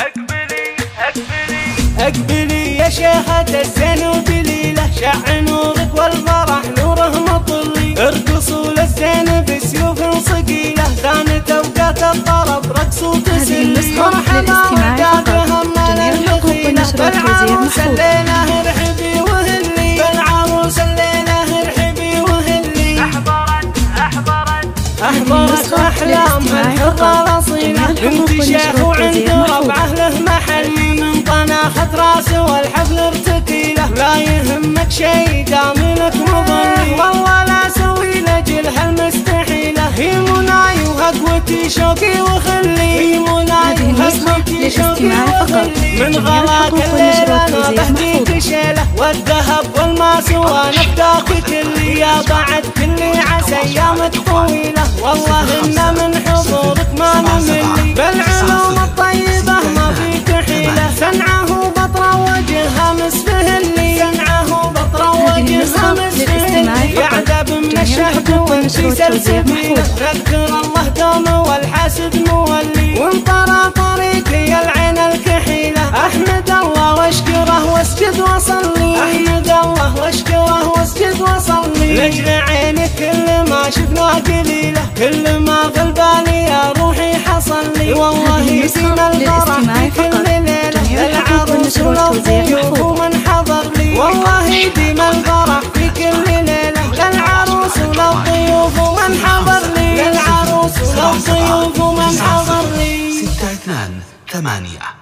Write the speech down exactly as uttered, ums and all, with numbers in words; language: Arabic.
اقبلي اقبلي اقبلي يا شاهة الزين وجليله، شع نورك والفرح نوره مطلي. ارقصوا للزين بسيوف ثقيله، ثانت اوقات الطرب رقص وتسلي. مرحبا وقادها ملا الثقيله، بالعروس الليله ارحبي وهلي، بالعروس الليله ارحبي وهلي. احضرت احضرت احضرت احلامها الحره اصيله، بنت شيخ وعنده ربعه له محلي. من طناخة راسه والحفل ارتقيله، لا يهمك شي دامنك مظلي. والله لا سوي لجلها المستحيله، هي مناي وهقوتي شوقي وخلي. هي مناي وهقوتي شوقي وخلي، من غلاك الليله انا بهديك شيله، والذهب والماس وانا فداك كلي. يا بعد كلي عسى ايامك طويله، والله ان من حضورك ما نملي. بالعلوم الطيبه ما فيك حيله، سنعه بطرة وجهها مسفهلي، سنعه بطرة وجهها مسفهلي. يعذب من الشهد وانتي سلسبيله، ذكر الله دوم والحاسد مولي. وانطرى طريقي العين الكحيله، احمد الله واشكره واسجد وصلي، احمد الله واشكره واسجد وصلي. لجل عيني كل ما شفناه قليله، كل ما في البالي يا روحي حصلي. والله يسمى الفرح في كل ليله، العروس ولو ضيوف ومن حضر لي. والله يديم الفرح في كل ليله، العروس ولو ضيوف ومن حضر لي، العروس ولو ضيوف ومن حضر لي. ستة اثنان ثمانية.